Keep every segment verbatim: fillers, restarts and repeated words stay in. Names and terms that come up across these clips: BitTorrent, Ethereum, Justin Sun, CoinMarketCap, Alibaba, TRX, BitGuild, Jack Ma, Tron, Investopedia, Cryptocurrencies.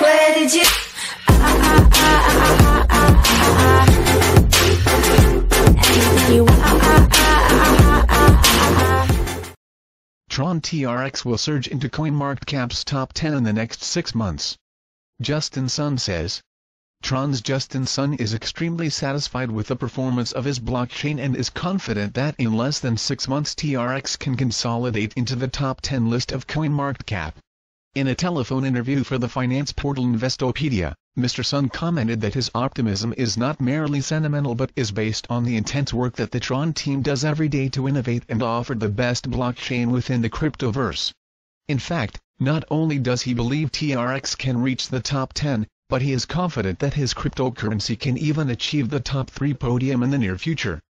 Where did you? Ah, ah, ah, ah, ah, ah, ah. Tron T R X will surge into CoinMarketCap's top ten in the next six months. Justin Sun says. Tron's Justin Sun is extremely satisfied with the performance of his blockchain and is confident that in less than six months T R X can consolidate into the top ten list of CoinMarketCap. In a telephone interview for the finance portal Investopedia, Mister Sun commented that his optimism is not merely sentimental but is based on the intense work that the Tron team does every day to innovate and offer the best blockchain within the cryptoverse. In fact, not only does he believe T R X can reach the top ten, but he is confident that his cryptocurrency can even achieve the top three podium in the near future.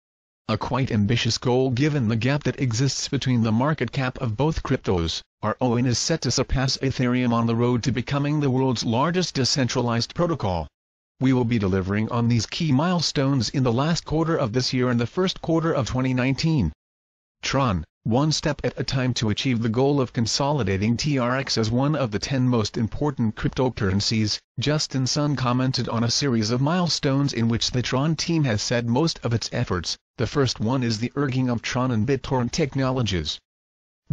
A quite ambitious goal given the gap that exists between the market cap of both cryptos. Tron is set to surpass Ethereum on the road to becoming the world's largest decentralized protocol. We will be delivering on these key milestones in the last quarter of this year and the first quarter of twenty nineteen. Tron, one step at a time to achieve the goal of consolidating T R X as one of the ten most important cryptocurrencies, Justin Sun commented on a series of milestones in which the Tron team has set most of its efforts. The first one is the merging of Tron and BitTorrent technologies.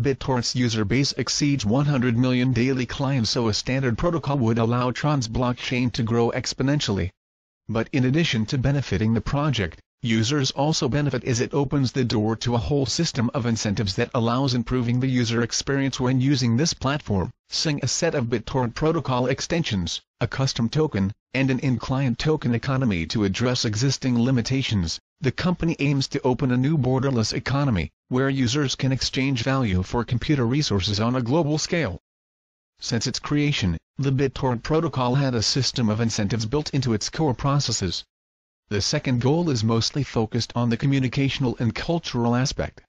BitTorrent's user base exceeds one hundred million daily clients, so a standard protocol would allow Tron's blockchain to grow exponentially. But in addition to benefiting the project, users also benefit as it opens the door to a whole system of incentives that allows improving the user experience when using this platform, seeing a set of BitTorrent protocol extensions, a custom token, and an in-client token economy to address existing limitations. The company aims to open a new borderless economy, where users can exchange value for computer resources on a global scale. Since its creation, the BitTorrent protocol had a system of incentives built into its core processes. The second goal is mostly focused on the communicational and cultural aspect.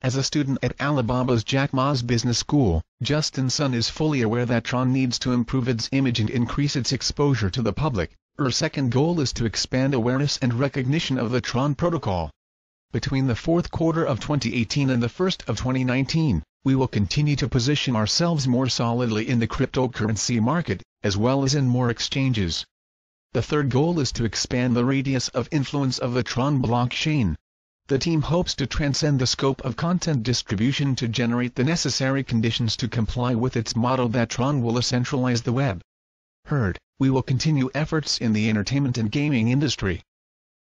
As a student at Alibaba's Jack Ma's business school, Justin Sun is fully aware that Tron needs to improve its image and increase its exposure to the public. Our second goal is to expand awareness and recognition of the Tron protocol. Between the fourth quarter of twenty eighteen and the first of twenty nineteen, we will continue to position ourselves more solidly in the cryptocurrency market, as well as in more exchanges. The third goal is to expand the radius of influence of the Tron blockchain. The team hopes to transcend the scope of content distribution to generate the necessary conditions to comply with its motto that Tron will centralize the web. Heard, we will continue efforts in the entertainment and gaming industry.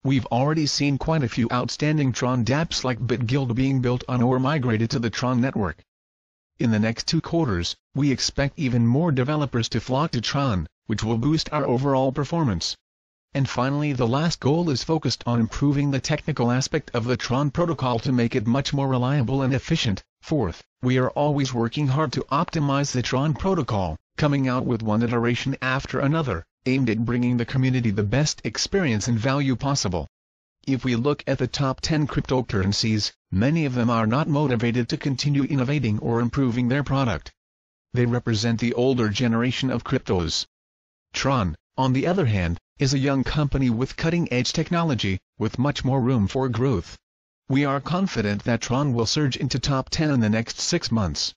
We've already seen quite a few outstanding Tron dApps like BitGuild being built on or migrated to the Tron network. In the next two quarters, we expect even more developers to flock to Tron, which will boost our overall performance. And finally, the last goal is focused on improving the technical aspect of the Tron protocol to make it much more reliable and efficient. Fourth, we are always working hard to optimize the Tron protocol, coming out with one iteration after another, aimed at bringing the community the best experience and value possible. If we look at the top ten cryptocurrencies, many of them are not motivated to continue innovating or improving their product. They represent the older generation of cryptos. Tron, on the other hand, is a young company with cutting-edge technology, with much more room for growth. We are confident that Tron will surge into top ten in the next six months.